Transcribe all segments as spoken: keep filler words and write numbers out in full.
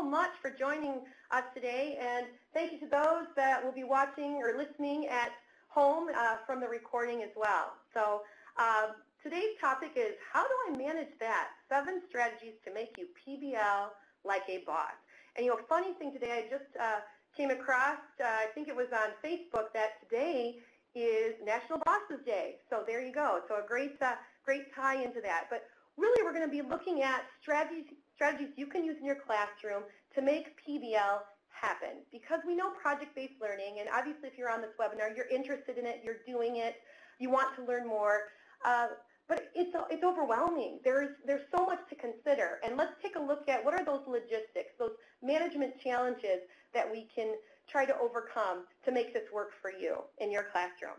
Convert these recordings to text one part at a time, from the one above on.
so much for joining us today, and thank you to those that will be watching or listening at home uh, from the recording as well. So uh, today's topic is, how do I manage that? Seven strategies to make you P B L like a boss. And you know, funny thing today, I just uh, came across, uh, I think it was on Facebook, that today is National Bosses Day. So there you go. So a great, uh, great tie into that. But really, we're going to be looking at strategies, strategies you can use in your classroom to make P B L happen. Because we know project-based learning, and obviously if you're on this webinar, you're interested in it, you're doing it, you want to learn more. Uh, but it's, it's overwhelming. There's, there's so much to consider. And let's take a look at what are those logistics, those management challenges that we can try to overcome to make this work for you in your classroom.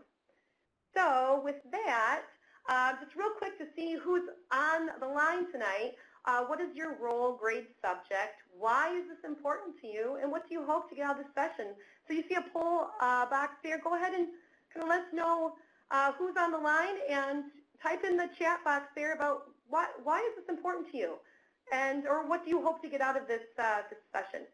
So with that, uh, just real quick to see who's on the line tonight. Uh, what is your role, grade, subject? Why is this important to you? And what do you hope to get out of this session? So you see a poll uh, box there. Go ahead and kind of let us know uh, who's on the line, and type in the chat box there about why, why is this important to you, and or what do you hope to get out of this, uh, this session.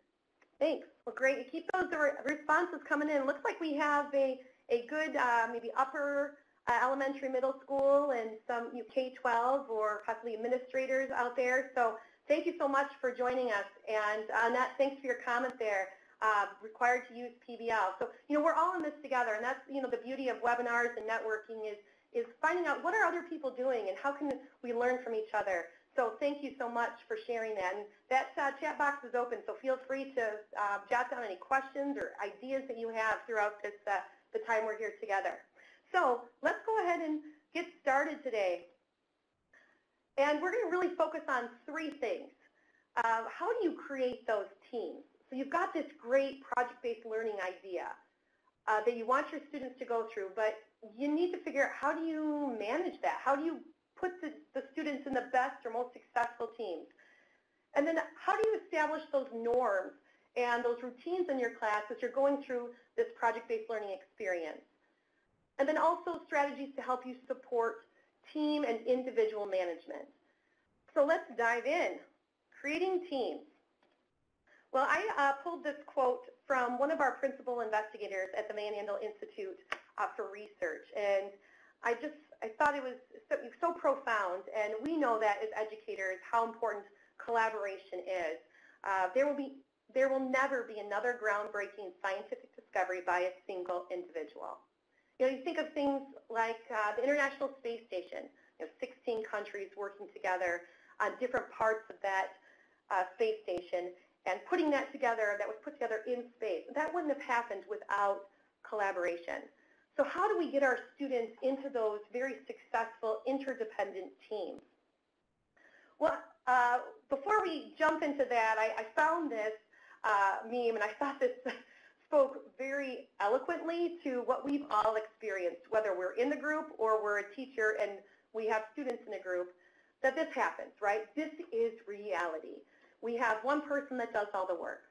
Thanks. Well, great. You keep those responses coming in. Looks like we have a, a good uh, maybe upper uh, elementary, middle school, and some K twelve or possibly administrators out there. So thank you so much for joining us. And Annette, thanks for your comment there, uh, required to use P B L. So, you know, we're all in this together, and that's, you know, the beauty of webinars and networking is, is finding out what are other people doing and how can we learn from each other. So thank you so much for sharing that. And that uh, chat box is open, so feel free to uh, jot down any questions or ideas that you have throughout this, uh, the time we're here together. So let's go ahead and get started today. And we're going to really focus on three things. Uh, how do you create those teams? So you've got this great project-based learning idea uh, that you want your students to go through, but you need to figure out, how do you manage that? How do you put the, the students in the best or most successful teams? And then how do you establish those norms and those routines in your class as you're going through this project-based learning experience? And then also strategies to help you support team and individual management. So let's dive in. Creating teams. Well, I uh, pulled this quote from one of our principal investigators at the Van Andel Institute uh, for Research, and I just I thought it was so, so profound, and we know that as educators how important collaboration is. Uh, there will be, there will never be another groundbreaking scientific discovery by a single individual. You know, you think of things like uh, the International Space Station. You know, sixteen countries working together on different parts of that uh, space station, and putting that together, that was put together in space. That wouldn't have happened without collaboration. So how do we get our students into those very successful interdependent teams? Well, uh, before we jump into that, I, I found this uh, meme, and I thought this spoke very eloquently to what we've all experienced, whether we're in the group or we're a teacher and we have students in a group, that this happens, right? This is reality. We have one person that does all the work.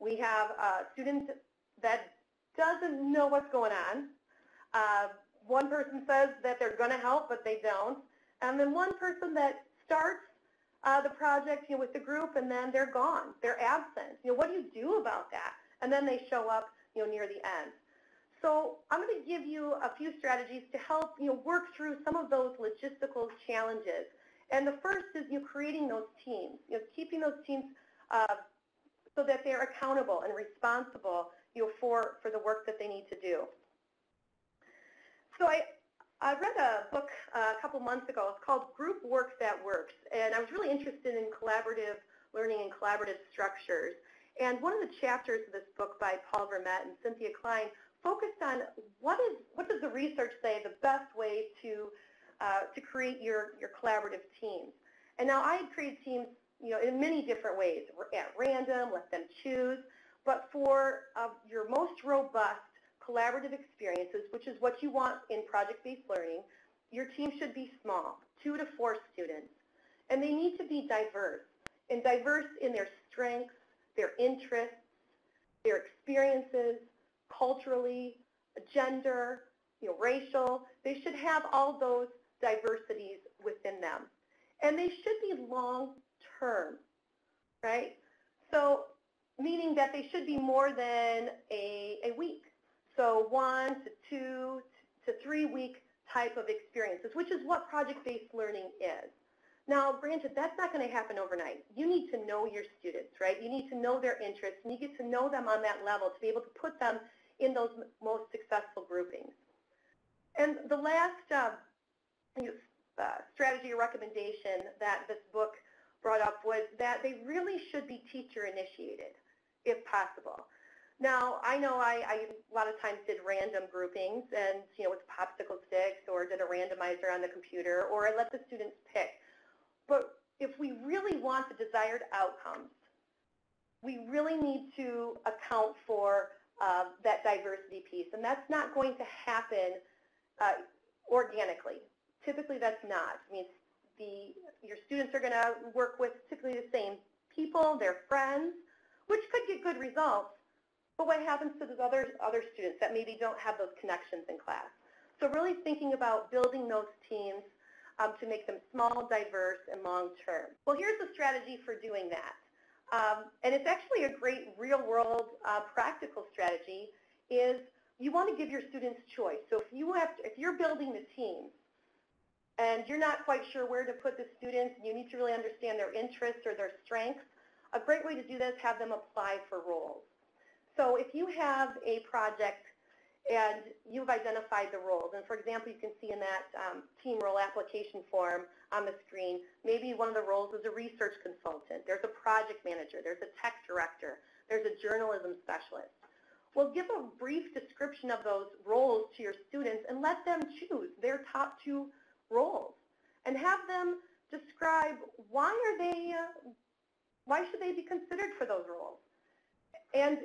We have a student that doesn't know what's going on. Uh, one person says that they're going to help, but they don't. And then one person that starts uh, the project, you know, with the group, and then they're gone. They're absent. You know, what do you do about that? And then they show up, you know, near the end. So I'm going to give you a few strategies to help, you know, work through some of those logistical challenges. And the first is, you know, creating those teams, you know, keeping those teams uh, so that they're accountable and responsible, you know, for, for the work that they need to do. So I, I read a book a couple months ago. It's called Group Work That Works, and I was really interested in collaborative learning and collaborative structures. And one of the chapters of this book by Paul Vermette and Cynthia Klein focused on what is what does the research say the best way to uh, to create your your collaborative teams. And now I had created teams, you know, in many different ways, at random, let them choose. But for uh, your most robust collaborative experiences, which is what you want in project-based learning, your team should be small, two to four students. And they need to be diverse, and diverse in their strengths, their interests, their experiences, culturally, gender, you know, racial. They should have all those diversities within them. And they should be long-term, right? So meaning that they should be more than a, a week. So one to two to three week type of experiences, which is what project-based learning is. Now, granted, that's not going to happen overnight. You need to know your students, right? You need to know their interests, and you get to know them on that level to be able to put them in those most successful groupings. And the last uh, uh, strategy or recommendation that this book brought up was that they really should be teacher-initiated, if possible. Now, I know I, I a lot of times did random groupings, and you know, with popsicle sticks, or did a randomizer on the computer, or I let the students pick. But if we really want the desired outcomes, we really need to account for uh, that diversity piece, and that's not going to happen uh, organically. Typically, that's not. I mean, the your students are going to work with typically the same people, their friends, which could get good results. But what happens to those other, other students that maybe don't have those connections in class? So really thinking about building those teams um, to make them small, diverse, and long-term. Well, here's a strategy for doing that. Um, and it's actually a great real-world uh, practical strategy is you want to give your students choice. So if, you have to, if you're building the team and you're not quite sure where to put the students, and you need to really understand their interests or their strengths, a great way to do that is have them apply for roles. So if you have a project and you've identified the roles, and for example, you can see in that um, team role application form on the screen, maybe one of the roles is a research consultant, there's a project manager, there's a tech director, there's a journalism specialist. Well, give a brief description of those roles to your students and let them choose their top two roles, and have them describe why are they, uh, why should they be considered for those roles, and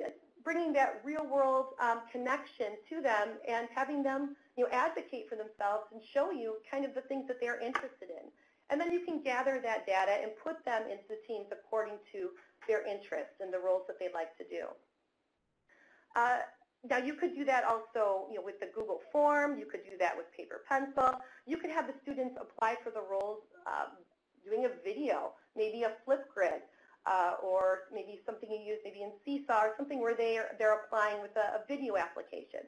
bringing that real-world um, connection to them and having them, you know, advocate for themselves and show you kind of the things that they're interested in. And then you can gather that data and put them into the teams according to their interests and the roles that they like to do. Uh, now, you could do that also, you know, with the Google form. You could do that with paper pencil. You could have the students apply for the roles um, doing a video, maybe a Flipgrid. Uh, or maybe something you use maybe in Seesaw or something where they're, they're applying with a, a video application.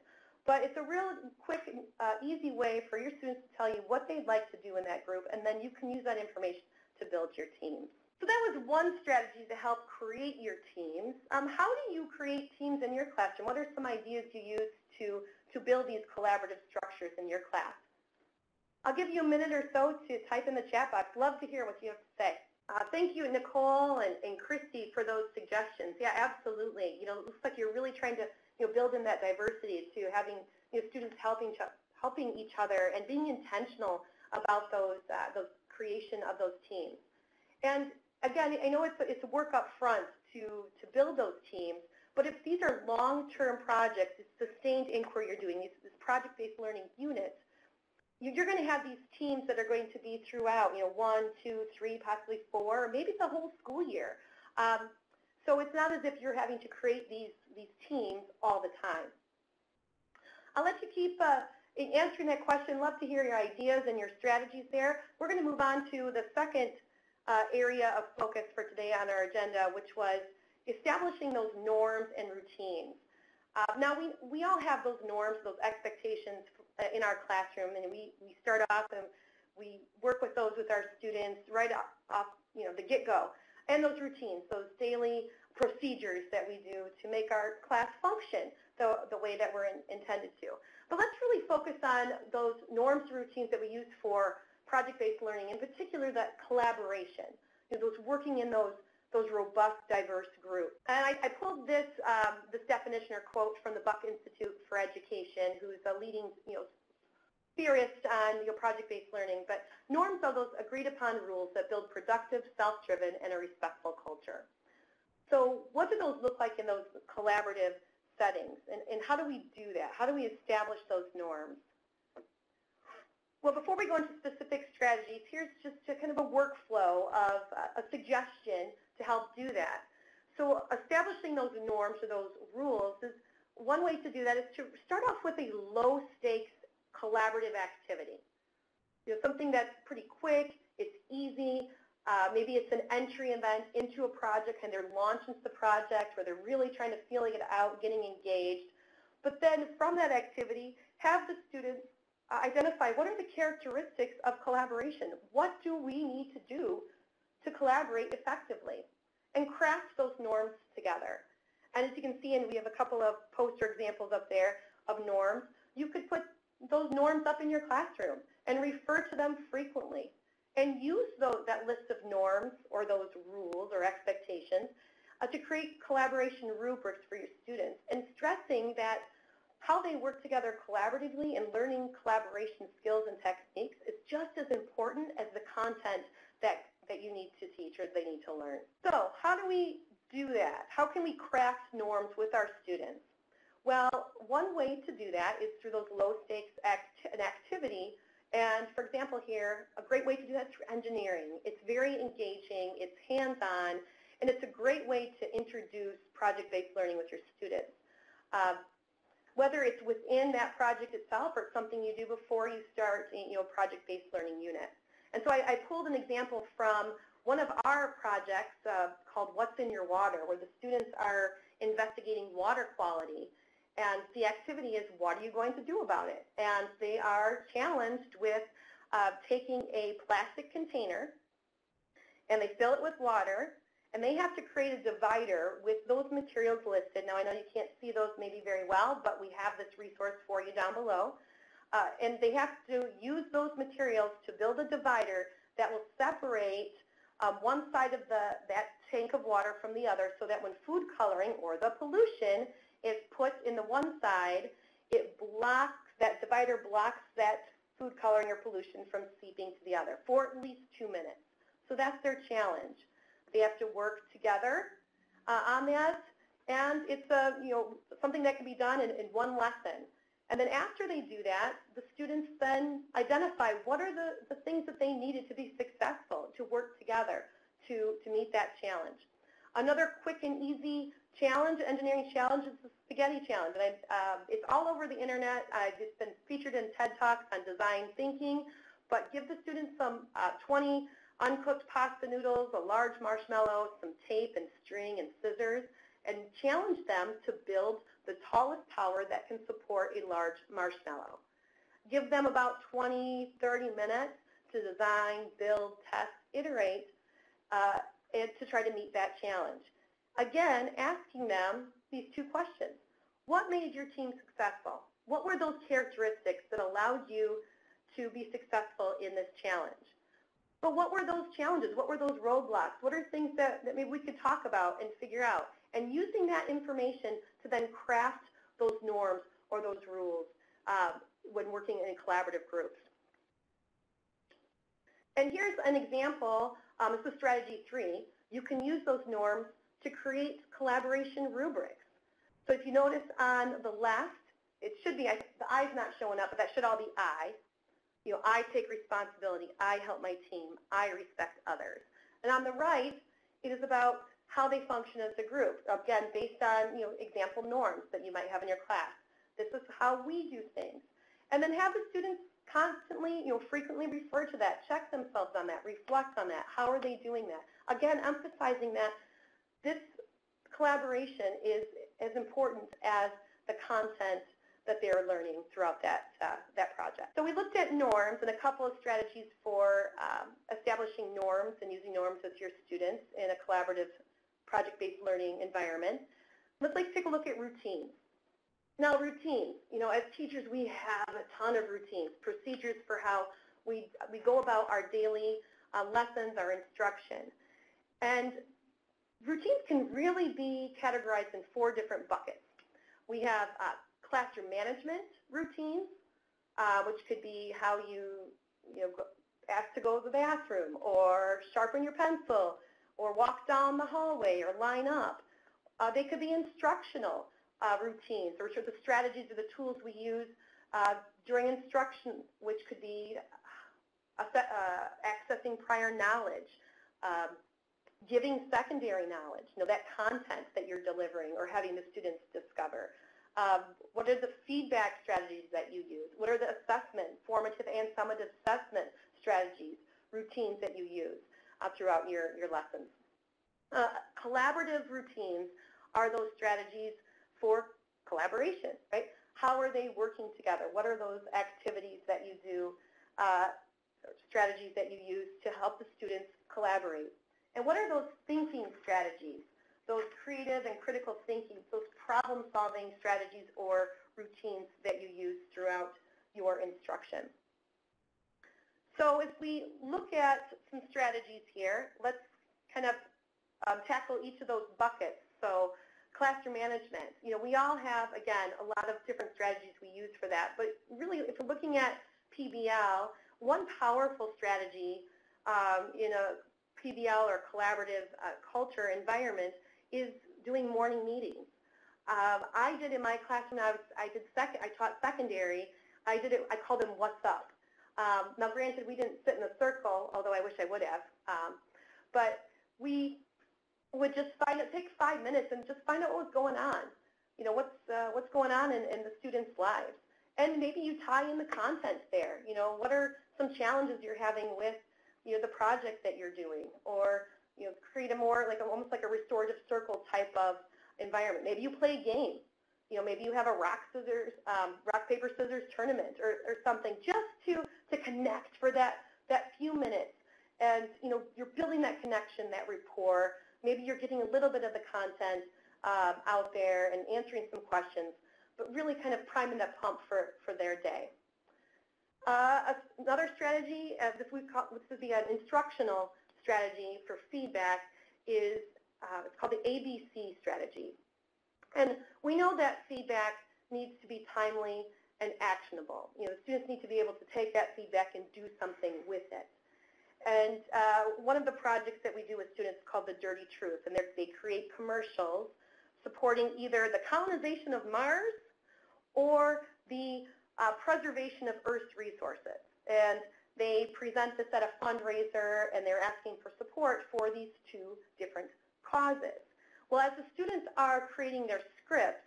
But it's a real quick, uh, easy way for your students to tell you what they'd like to do in that group, and then you can use that information to build your teams. So that was one strategy to help create your teams. Um, how do you create teams in your classroom? What are some ideas you use to, to build these collaborative structures in your class? I'll give you a minute or so to type in the chat box. Love to hear what you have to say. Uh, thank you, Nicole and, and Christy, for those suggestions. Yeah, absolutely. You know, it looks like you're really trying to, you know, build in that diversity to having, you know, students helping helping each other and being intentional about those uh, those creation of those teams. And again, I know it's a, it's a work up front to to build those teams, but if these are long-term projects, it's sustained inquiry you're doing. These this project-based learning units. You're going to have these teams that are going to be throughout, you know, one, two, three, possibly four, or maybe the whole school year. Um, so it's not as if you're having to create these, these teams all the time. I'll let you keep uh, answering that question. Love to hear your ideas and your strategies there. We're going to move on to the second uh, area of focus for today on our agenda, which was establishing those norms and routines. Uh, now, we, we all have those norms, those expectations in our classroom, and we, we start off and we work with those with our students right off, off you know, the get-go. And those routines, those daily procedures that we do to make our class function the, the way that we're in, intended to. But let's really focus on those norms and routines that we use for project-based learning, in particular that collaboration, you know, those working in those those robust, diverse groups. And I, I pulled this, um, this definition or quote from the Buck Institute for Education, who's a leading, you know, theorist on, you know, project-based learning. But norms are those agreed-upon rules that build productive, self-driven, and a respectful culture. So what do those look like in those collaborative settings? And, and how do we do that? How do we establish those norms? Well, before we go into specific strategies, here's just a kind of a workflow of uh, a suggestion to help do that. So establishing those norms or those rules is one way to do that is to start off with a low-stakes collaborative activity. You know, something that's pretty quick, it's easy, Uh, maybe it's an entry event into a project and they're launched into the project where they're really trying to feeling it out, getting engaged. But then from that activity, have the students uh, identify what are the characteristics of collaboration. What do we need to do to collaborate effectively? And craft those norms together. And as you can see, and we have a couple of poster examples up there of norms, you could put those norms up in your classroom and refer to them frequently. And use those, that list of norms or those rules or expectations uh, to create collaboration rubrics for your students, and stressing that how they work together collaboratively and learning collaboration skills and techniques is just as important as the content that, that you need to teach or they need to learn. So how do we do that? How can we craft norms with our students? Well, one way to do that is through those low-stakes act- an activity. And for example here, a great way to do that is through engineering. It's very engaging, it's hands-on, and it's a great way to introduce project-based learning with your students. Uh, whether it's within that project itself or something you do before you start you know, project-based learning unit. And so I, I pulled an example from one of our projects uh, called What's in Your Water, where the students are investigating water quality. And the activity is, what are you going to do about it? And they are challenged with uh, taking a plastic container, and they fill it with water, and they have to create a divider with those materials listed. Now, I know you can't see those maybe very well, but we have this resource for you down below. Uh, and they have to use those materials to build a divider that will separate um, one side of the, that tank of water from the other, so that when food coloring or the pollution is put in the one side, it blocks, that divider blocks that food coloring or pollution from seeping to the other for at least two minutes. So that's their challenge. They have to work together uh, on that, and it's a, you know, something that can be done in, in one lesson. And then after they do that, the students then identify what are the, the things that they needed to be successful, to work together to, to meet that challenge. Another quick and easy challenge, engineering challenge, is the spaghetti challenge. And I, um, it's all over the internet. I've, it's been featured in TED Talks on design thinking. But give the students some uh, twenty uncooked pasta noodles, a large marshmallow, some tape and string and scissors, and challenge them to build the tallest tower that can support a large marshmallow. Give them about twenty, thirty minutes to design, build, test, iterate, uh, and to try to meet that challenge. Again, asking them these two questions. What made your team successful? What were those characteristics that allowed you to be successful in this challenge? But what were those challenges? What were those roadblocks? What are things that, that maybe we could talk about and figure out? And using that information to then craft those norms or those rules um, when working in collaborative groups. And here's an example. Um, this is strategy three. You can use those norms to create collaboration rubrics. So if you notice on the left, it should be, I, the I's not showing up, but that should all be I. You know, I take responsibility, I help my team, I respect others. And on the right, it is about how they function as a group. Again, based on, you know, example norms that you might have in your class. This is how we do things. And then have the students constantly, you know, frequently refer to that, check themselves on that, reflect on that. How are they doing that? Again, emphasizing that this collaboration is as important as the content that they're learning throughout that, uh, that project. So we looked at norms and a couple of strategies for um, establishing norms and using norms with your students in a collaborative project-based learning environment. Let's like, take a look at routines. Now routines, you know, as teachers we have a ton of routines, procedures for how we, we go about our daily uh, lessons, our instruction. And routines can really be categorized in four different buckets. We have uh, classroom management routines, uh, which could be how you, you know, ask to go to the bathroom, or sharpen your pencil, or walk down the hallway, or line up. Uh, they could be instructional uh, routines, which are the strategies or the tools we use uh, during instruction, which could be uh, accessing prior knowledge. Um, Giving secondary knowledge, you know, that content that you're delivering or having the students discover. Um, what are the feedback strategies that you use? What are the assessment, formative and summative assessment strategies, routines that you use? uh, throughout your, your lessons. Uh, collaborative routines are those strategies for collaboration, right? How are they working together? What are those activities that you do, uh, strategies that you use to help the students collaborate? And what are those thinking strategies, those creative and critical thinking, those problem-solving strategies or routines that you use throughout your instruction? So if we look at some strategies here, let's kind of um, tackle each of those buckets. So classroom management, you know, we all have, again, a lot of different strategies we use for that. But really, if we're looking at P B L, one powerful strategy um, in a P B L or collaborative uh, culture environment is doing morning meetings. Um, I did in my classroom, I, was, I, did sec I taught secondary, I did it, I called them what's up. Um, now granted, we didn't sit in a circle, although I wish I would have, um, but we would just find it, take five minutes and just find out what was going on. You know, what's, uh, what's going on in, in the students' lives. And maybe you tie in the content there. You know, what are some challenges you're having with, you know, the project that you're doing, or, you know, create a more, like, almost like a restorative circle type of environment. Maybe you play a game. You know, maybe you have a rock, scissors, um, rock paper, scissors tournament or, or something, just to, to connect for that, that few minutes. And, you know, you're building that connection, that rapport. Maybe you're getting a little bit of the content um, out there and answering some questions, but really kind of priming that pump for, for their day. Uh, another strategy, uh, this, we call, this would be an instructional strategy for feedback, is uh, it's called the A B C strategy. And we know that feedback needs to be timely and actionable. You know, the students need to be able to take that feedback and do something with it. And uh, one of the projects that we do with students is called the Dirty Truth, and they create commercials supporting either the colonization of Mars or the uh, preservation of Earth's resources. And they present this at a fundraiser, and they're asking for support for these two different causes. Well, as the students are creating their scripts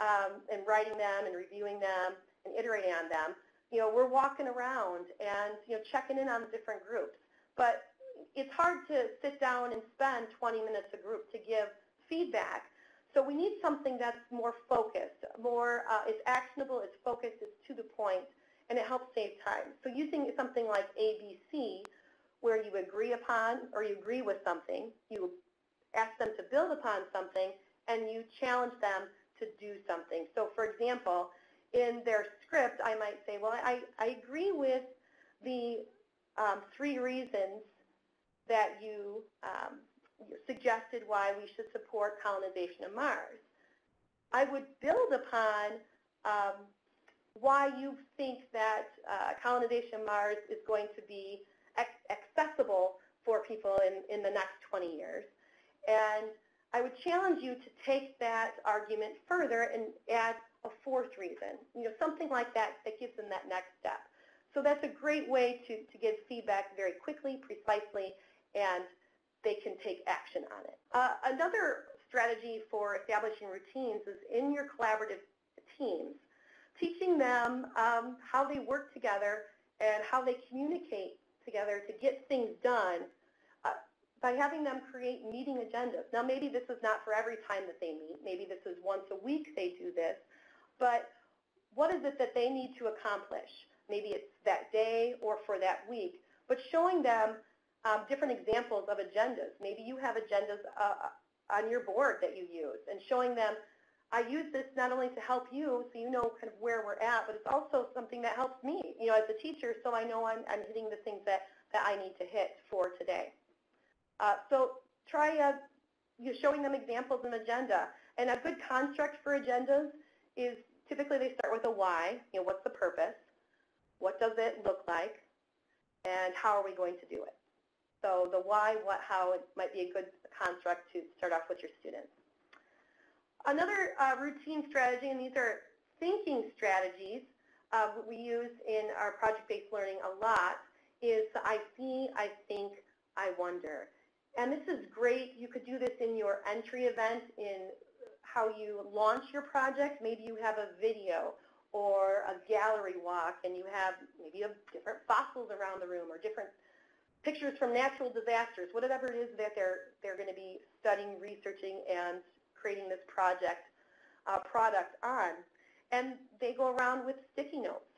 um, and writing them and reviewing them and iterating on them, you know, we're walking around and, you know, checking in on the different groups. But it's hard to sit down and spend twenty minutes a group to give feedback. So we need something that's more focused, more uh, it's actionable, it's focused, it's to the point, and it helps save time. So using something like A B C, where you agree upon or you agree with something, you ask them to build upon something, and you challenge them to do something. So for example, in their script, I might say, well, I, I agree with the um, three reasons that you um, suggested why we should support colonization of Mars. I would build upon um, why you think that uh, colonization of Mars is going to be accessible for people in, in the next twenty years. And I would challenge you to take that argument further and add a fourth reason, you know, something like that that gives them that next step. So that's a great way to, to give feedback very quickly, precisely, and they can take action on it. Uh, another strategy for establishing routines is in your collaborative teams, teaching them um, how they work together and how they communicate together to get things done, uh, by having them create meeting agendas. Now maybe this is not for every time that they meet, maybe this is once a week they do this, but what is it that they need to accomplish? Maybe it's that day or for that week, but showing them um, different examples of agendas. Maybe you have agendas uh, on your board that you use, and showing them, I use this not only to help you so you know kind of where we're at, but it's also something that helps me, you know, as a teacher, so I know I'm, I'm hitting the things that, that I need to hit for today. Uh, so try uh, you're showing them examples of an agenda. And a good construct for agendas is typically they start with a why, you know, what's the purpose, what does it look like, and how are we going to do it. So the why, what, how, it might be a good construct to start off with your students. Another uh, routine strategy, and these are thinking strategies uh, we use in our project-based learning a lot, is the I see, I think, I wonder. And this is great. You could do this in your entry event, in how you launch your project. Maybe you have a video or a gallery walk, and you have maybe you have different fossils around the room or different pictures from natural disasters, whatever it is that they're, they're going to be studying, researching, and creating this project uh, product on. And they go around with sticky notes.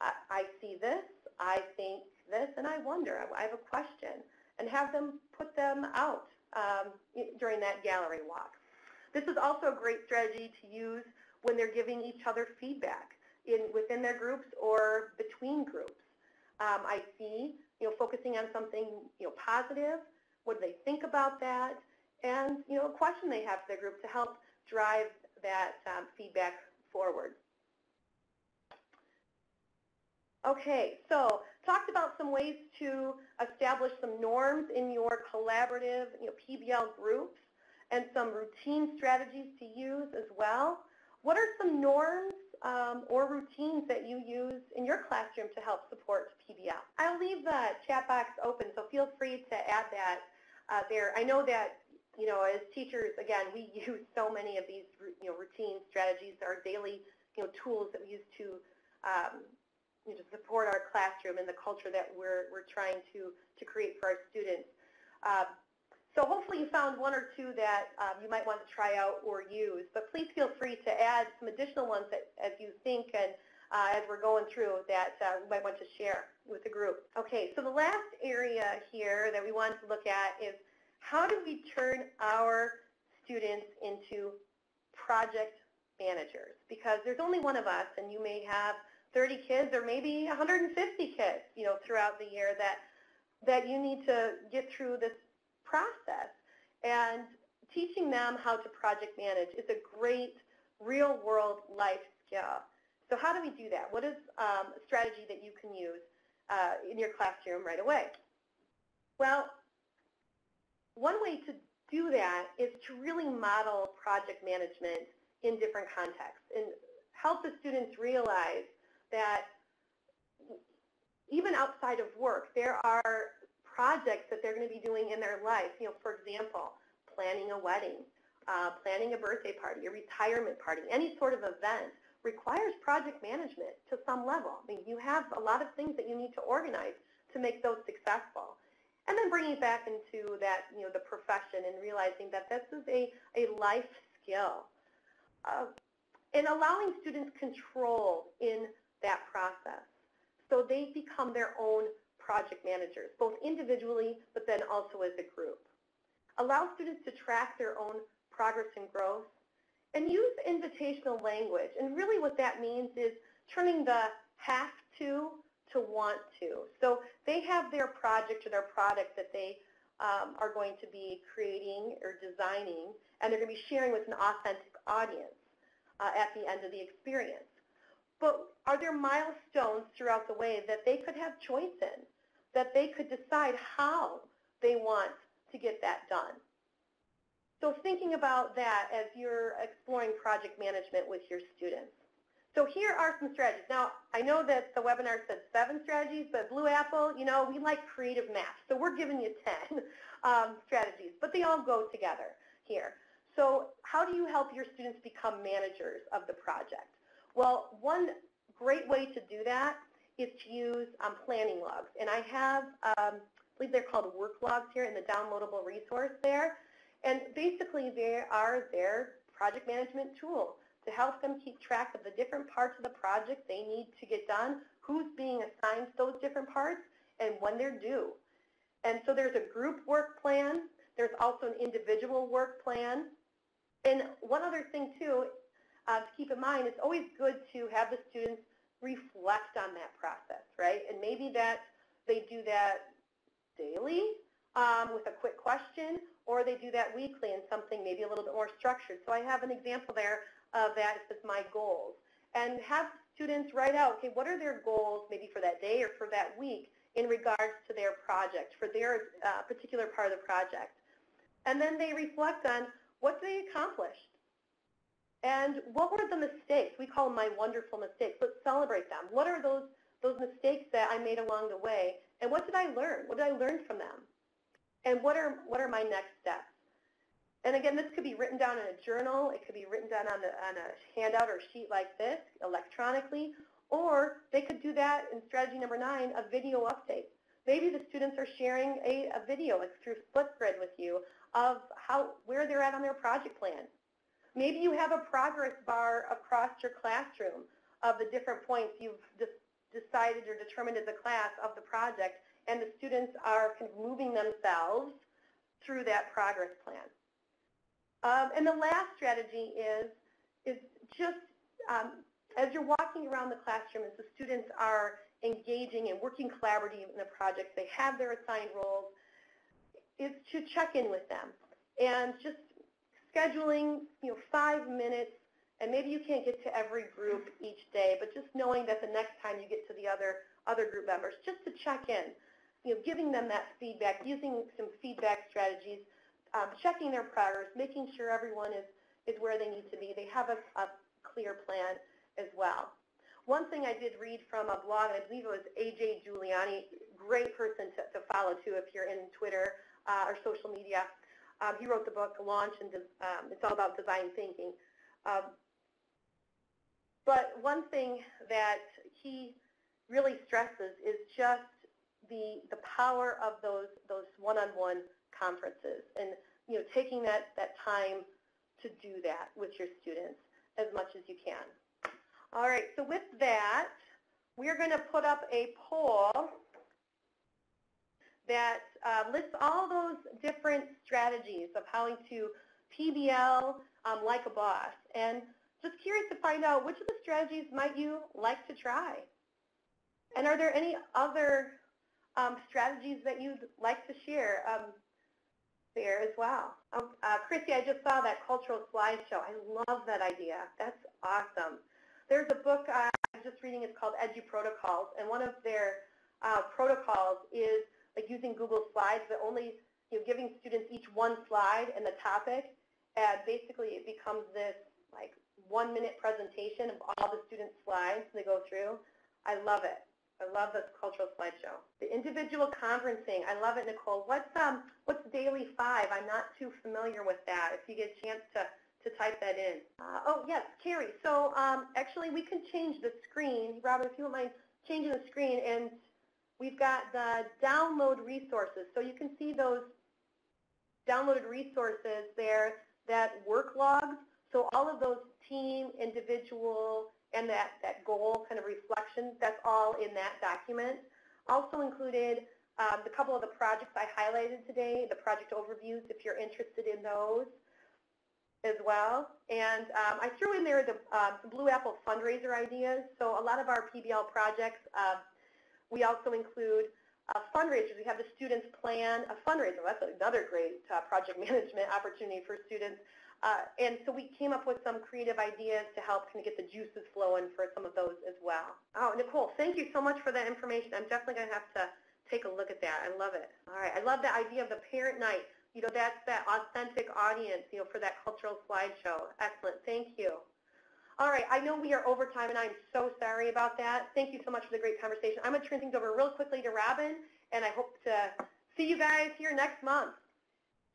I, I see this, I think this, and I wonder, I have a question, and have them put them out um, during that gallery walk. This is also a great strategy to use when they're giving each other feedback in within their groups or between groups. Um, I see, you know, focusing on something, you know, positive, what do they think about that, and, you know, a question they have for their group to help drive that um, feedback forward. Okay, so talked about some ways to establish some norms in your collaborative, you know, P B L groups, and some routine strategies to use as well. What are some norms um, or routines that you use in your classroom to help support P B L? I'll leave the chat box open, so feel free to add that uh, there. I know that, you know, as teachers, again, we use so many of these, you know, routine strategies, our daily, you know, tools that we use to um, to support our classroom and the culture that we're, we're trying to, to create for our students. Uh, so hopefully you found one or two that um, you might want to try out or use, but please feel free to add some additional ones that, as you think and uh, as we're going through, that uh, you might want to share with the group. Okay, so the last area here that we want to look at is how do we turn our students into project managers? Because there's only one of us, and you may have thirty kids or maybe one hundred fifty kids, you know, throughout the year that that you need to get through this process. And teaching them how to project manage is a great real-world life skill. So how do we do that? What is um, a strategy that you can use uh, in your classroom right away? Well, one way to do that is to really model project management in different contexts and help the students realize that even outside of work, there are projects that they're going to be doing in their life. You know, for example, planning a wedding, uh, planning a birthday party, a retirement party, any sort of event requires project management to some level. I mean, you have a lot of things that you need to organize to make those successful. And then bringing it back into that, you know, the profession and realizing that this is a, a life skill. Uh, and allowing students control in that process. So they become their own project managers, both individually, but then also as a group. Allow students to track their own progress and growth, and use invitational language. And really what that means is turning the have to to want to. So they have their project or their product that they um, are going to be creating or designing, and they're going to be sharing with an authentic audience uh, at the end of the experience. But are there milestones throughout the way that they could have choice in, that they could decide how they want to get that done? So thinking about that as you're exploring project management with your students. So here are some strategies. Now, I know that the webinar said seven strategies, but Blue Apple, you know, we like creative maps, so we're giving you ten um, strategies, but they all go together here. So how do you help your students become managers of the project? Well, one great way to do that is to use um, planning logs. And I have, um, I believe they're called work logs here in the downloadable resource there. And basically, they are their project management tool to help them keep track of the different parts of the project they need to get done, who's being assigned those different parts, and when they're due. And so there's a group work plan. There's also an individual work plan. And one other thing, too, Uh, to keep in mind, it's always good to have the students reflect on that process, right? And maybe that they do that daily um, with a quick question, or they do that weekly in something maybe a little bit more structured. So I have an example there of that. It's my goals. And have students write out, okay, what are their goals maybe for that day or for that week in regards to their project, for their uh, particular part of the project. And then they reflect on what they accomplished. And what were the mistakes? We call them my wonderful mistakes. Let's celebrate them. What are those, those mistakes that I made along the way? And what did I learn? What did I learn from them? And what are, what are my next steps? And again, this could be written down in a journal. It could be written down on, the, on a handout or sheet like this, electronically. Or they could do that in strategy number nine, a video update. Maybe the students are sharing a, a video like through Flipgrid with you of how where they're at on their project plan. Maybe you have a progress bar across your classroom of the different points you've de- decided or determined as a class of the project, and the students are kind of moving themselves through that progress plan. Um, and the last strategy is, is just um, as you're walking around the classroom, as the students are engaging and working collaboratively in the project, they have their assigned roles, is to check in with them. And just scheduling, you know, five minutes, and maybe you can't get to every group each day, but just knowing that the next time you get to the other, other group members, just to check in, you know, giving them that feedback, using some feedback strategies, um, checking their progress, making sure everyone is, is where they need to be. They have a, a clear plan as well. One thing I did read from a blog, and I believe it was A J Giuliani, great person to, to follow too if you're in Twitter uh, or social media. Um, he wrote the book Launch, and um, it's all about design thinking. Um, but one thing that he really stresses is just the the power of those those one-on-one conferences, and you know taking that that time to do that with your students as much as you can. All right, so with that, we're going to put up a poll that uh, lists all those different strategies of how to P B L um, like a boss. And just curious to find out which of the strategies might you like to try? And are there any other um, strategies that you'd like to share um, there as well? Um, uh, Chrissy, I just saw that cultural slideshow. I love that idea. That's awesome. There's a book I was just reading, it's called Edu Protocols, and one of their uh, protocols is like using Google Slides, but only you know, giving students each one slide and the topic, and basically it becomes this like one minute presentation of all the students' slides they go through. I love it. I love this cultural slideshow. The individual conferencing, I love it, Nicole. What's um what's daily five? I'm not too familiar with that. If you get a chance to to type that in. Uh, oh, yes, Carrie. So um, actually, we can change the screen. Robin, if you don't mind changing the screen, and we've got the download resources. So you can see those downloaded resources there, that work logs. So all of those team, individual, and that, that goal kind of reflection, that's all in that document. Also included um, the couple of the projects I highlighted today, the project overviews, if you're interested in those as well. And um, I threw in there the, uh, the Blue Apple fundraiser ideas. So a lot of our P B L projects, uh, we also include uh, fundraisers. We have the students plan a fundraiser. That's another great uh, project management opportunity for students. Uh, and so we came up with some creative ideas to help kind of get the juices flowing for some of those as well. Oh, Nicole, thank you so much for that information. I'm definitely going to have to take a look at that. I love it. All right. I love the idea of the parent night. You know, that's that authentic audience, you know, for that cultural slideshow. Excellent. Thank you. All right. I know we are over time, and I'm so sorry about that. Thank you so much for the great conversation. I'm going to turn things over real quickly to Robin, and I hope to see you guys here next month.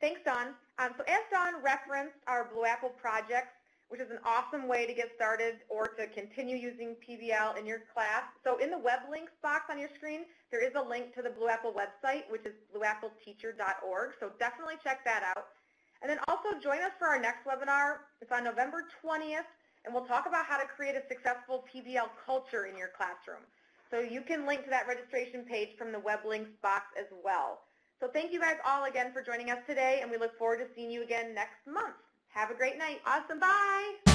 Thanks, Dawn. Um, so as Dawn referenced our Blue Apple projects, which is an awesome way to get started or to continue using P B L in your class. So in the web links box on your screen, there is a link to the Blue Apple website, which is blue apple teacher dot org. So definitely check that out. And then also join us for our next webinar. It's on November twentieth, and we'll talk about how to create a successful P B L culture in your classroom. So you can link to that registration page from the web links box as well. So thank you guys all again for joining us today, and we look forward to seeing you again next month. Have a great night. Awesome. Bye.